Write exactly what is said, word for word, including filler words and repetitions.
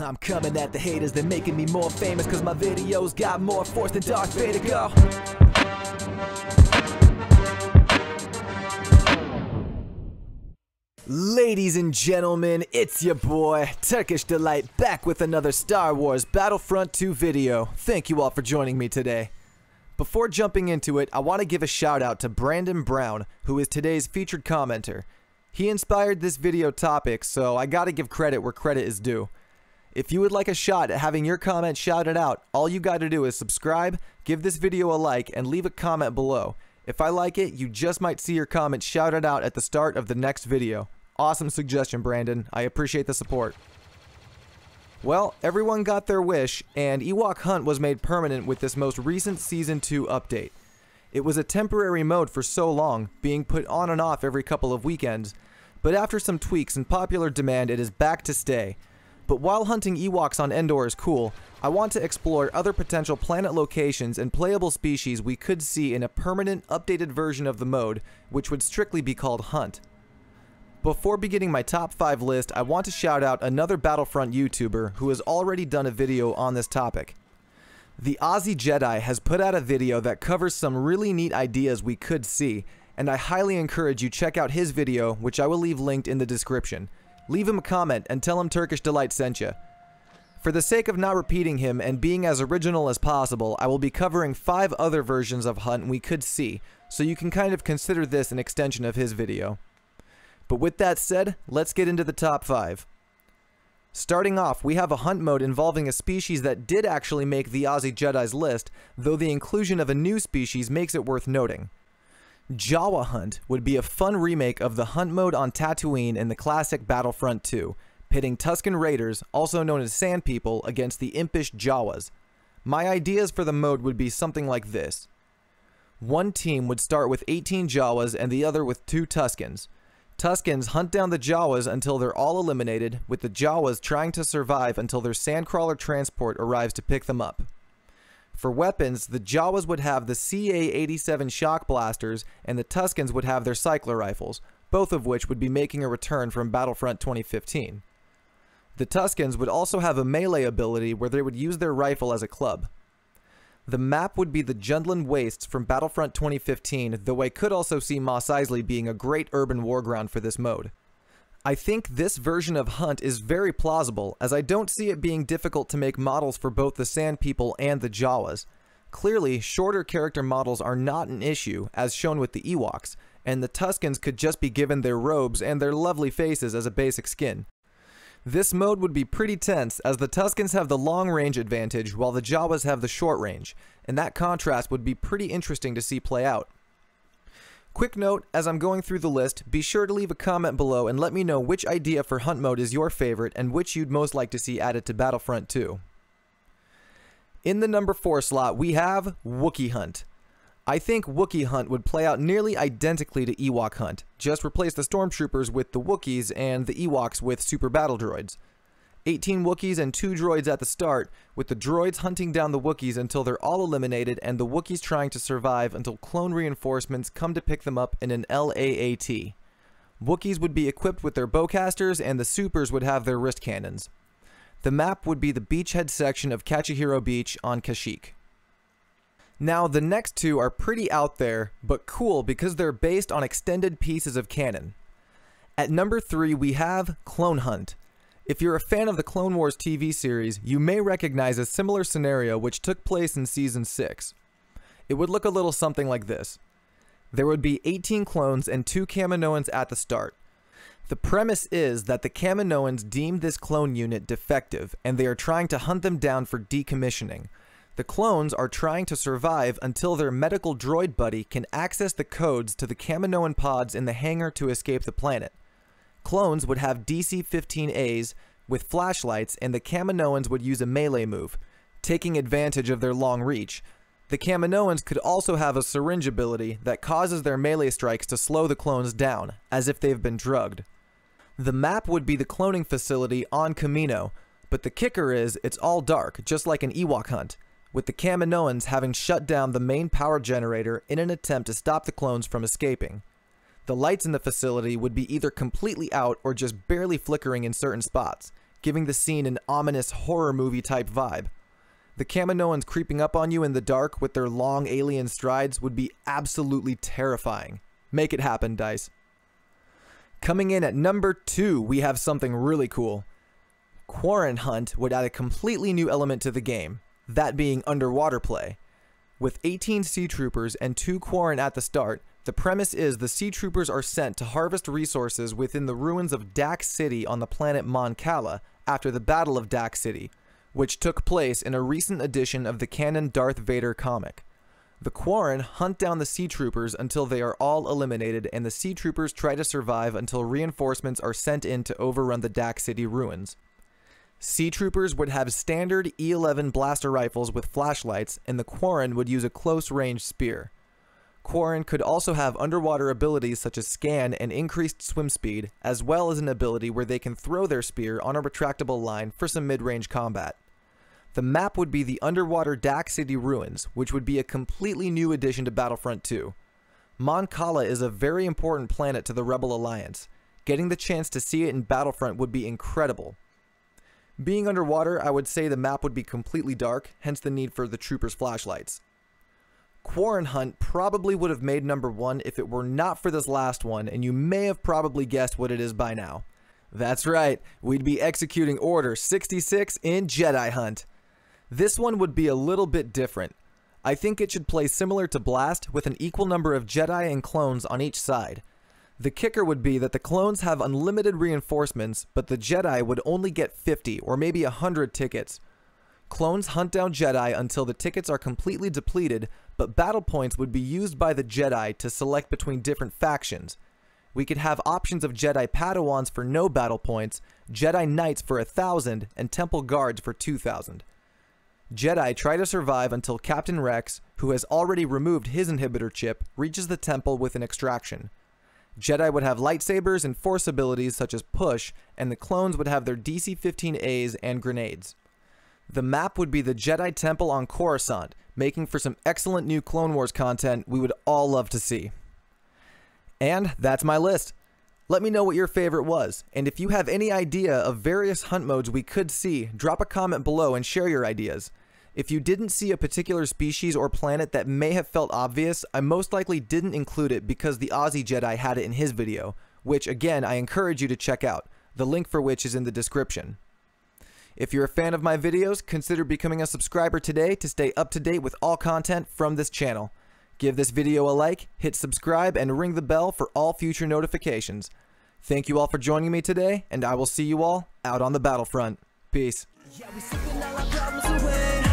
I'm coming at the haters, they're making me more famous, cause my videos got more force than Darth Vader, go! Ladies and gentlemen, it's your boy, Turkish Delight, back with another Star Wars Battlefront two video. Thank you all for joining me today. Before jumping into it, I want to give a shout out to Brandon Brown, who is today's featured commenter. He inspired this video topic, so I gotta give credit where credit is due. If you would like a shot at having your comment shouted out, all you gotta do is subscribe, give this video a like, and leave a comment below. If I like it, you just might see your comment shouted out at the start of the next video. Awesome suggestion, Brandon. I appreciate the support. Well, everyone got their wish, and Ewok Hunt was made permanent with this most recent Season two update. It was a temporary mode for so long, being put on and off every couple of weekends, but after some tweaks and popular demand, it is back to stay. But while hunting Ewoks on Endor is cool, I want to explore other potential planet locations and playable species we could see in a permanent, updated version of the mode, which would strictly be called Hunt. Before beginning my top five list, I want to shout out another Battlefront YouTuber who has already done a video on this topic. TheOzzyJedi has put out a video that covers some really neat ideas we could see, and I highly encourage you check out his video, which I will leave linked in the description. Leave him a comment and tell him Turkish Delight sent you. For the sake of not repeating him and being as original as possible, I will be covering five other versions of Hunt we could see, so you can kind of consider this an extension of his video. But with that said, let's get into the top five. Starting off, we have a Hunt mode involving a species that did actually make the TheOzzyJedi's list, though the inclusion of a new species makes it worth noting. Jawa Hunt would be a fun remake of the Hunt mode on Tatooine in the classic Battlefront two, pitting Tusken Raiders, also known as Sand People, against the impish Jawas. My ideas for the mode would be something like this. One team would start with eighteen Jawas and the other with two Tuskens. Tuskens hunt down the Jawas until they're all eliminated, with the Jawas trying to survive until their Sandcrawler transport arrives to pick them up. For weapons, the Jawas would have the C A eighty-seven Shock Blasters, and the Tuskens would have their Cycler Rifles, both of which would be making a return from Battlefront twenty fifteen. The Tuskens would also have a melee ability where they would use their rifle as a club. The map would be the Jundland Wastes from Battlefront twenty fifteen, though I could also see Mos Eisley being a great urban war ground for this mode. I think this version of Hunt is very plausible, as I don't see it being difficult to make models for both the Sand People and the Jawas. Clearly, shorter character models are not an issue, as shown with the Ewoks, and the Tuskens could just be given their robes and their lovely faces as a basic skin. This mode would be pretty tense, as the Tuskens have the long-range advantage while the Jawas have the short-range, and that contrast would be pretty interesting to see play out. Quick note, as I'm going through the list, be sure to leave a comment below and let me know which idea for Hunt mode is your favorite and which you'd most like to see added to Battlefront two. In the number four slot, we have Wookiee Hunt. I think Wookiee Hunt would play out nearly identically to Ewok Hunt, just replace the Stormtroopers with the Wookiees and the Ewoks with Super Battle Droids. eighteen Wookiees and two droids at the start, with the droids hunting down the Wookiees until they're all eliminated and the Wookiees trying to survive until clone reinforcements come to pick them up in an L A A T. Wookiees would be equipped with their bowcasters and the supers would have their wrist cannons. The map would be the beachhead section of Kachihiro Beach on Kashyyyk. Now the next two are pretty out there, but cool because they're based on extended pieces of canon. At number three we have Clone Hunt. If you're a fan of the Clone Wars T V series, you may recognize a similar scenario which took place in Season six. It would look a little something like this. There would be eighteen clones and two Kaminoans at the start. The premise is that the Kaminoans deemed this clone unit defective, and they are trying to hunt them down for decommissioning. The clones are trying to survive until their medical droid buddy can access the codes to the Kaminoan pods in the hangar to escape the planet. Clones would have D C fifteen A's with flashlights, and the Kaminoans would use a melee move, taking advantage of their long reach. The Kaminoans could also have a syringe ability that causes their melee strikes to slow the clones down, as if they've been drugged. The map would be the cloning facility on Kamino, but the kicker is it's all dark, just like an Ewok Hunt, with the Kaminoans having shut down the main power generator in an attempt to stop the clones from escaping. The lights in the facility would be either completely out or just barely flickering in certain spots, giving the scene an ominous horror movie type vibe. The Kaminoans creeping up on you in the dark with their long alien strides would be absolutely terrifying. Make it happen, Dice. Coming in at number two, we have something really cool. Quarren Hunt would add a completely new element to the game, that being underwater play. With eighteen Sea Troopers and two Quarren at the start, the premise is the Sea Troopers are sent to harvest resources within the ruins of Dac City on the planet Mon Cala after the Battle of Dac City, which took place in a recent edition of the canon Darth Vader comic. The Quarren hunt down the Sea Troopers until they are all eliminated, and the Sea Troopers try to survive until reinforcements are sent in to overrun the Dac City ruins. Sea Troopers would have standard E eleven blaster rifles with flashlights, and the Quarren would use a close-range spear. Quarren could also have underwater abilities such as scan and increased swim speed, as well as an ability where they can throw their spear on a retractable line for some mid-range combat. The map would be the underwater Dac City ruins, which would be a completely new addition to Battlefront two. Mon Cala is a very important planet to the Rebel Alliance. Getting the chance to see it in Battlefront would be incredible. Being underwater, I would say the map would be completely dark, hence the need for the troopers' flashlights. Quarren Hunt probably would have made number one if it were not for this last one, and you may have probably guessed what it is by now. That's right, we'd be executing Order sixty-six in Jedi Hunt. This one would be a little bit different. I think it should play similar to Blast, with an equal number of Jedi and clones on each side. The kicker would be that the clones have unlimited reinforcements, but the Jedi would only get fifty or maybe one hundred tickets. Clones hunt down Jedi until the tickets are completely depleted, but battle points would be used by the Jedi to select between different factions. We could have options of Jedi Padawans for no battle points, Jedi Knights for one thousand, and Temple Guards for two thousand. Jedi try to survive until Captain Rex, who has already removed his inhibitor chip, reaches the temple with an extraction. Jedi would have lightsabers and force abilities such as push, and the clones would have their D C fifteen A's and grenades. The map would be the Jedi Temple on Coruscant, making for some excellent new Clone Wars content we would all love to see. And that's my list. Let me know what your favorite was, and if you have any idea of various hunt modes we could see, drop a comment below and share your ideas. If you didn't see a particular species or planet that may have felt obvious, I most likely didn't include it because the TheOzzyJedi had it in his video, which again I encourage you to check out, the link for which is in the description. If you're a fan of my videos, consider becoming a subscriber today to stay up to date with all content from this channel. Give this video a like, hit subscribe, and ring the bell for all future notifications. Thank you all for joining me today, and I will see you all out on the battlefront. Peace. Yeah,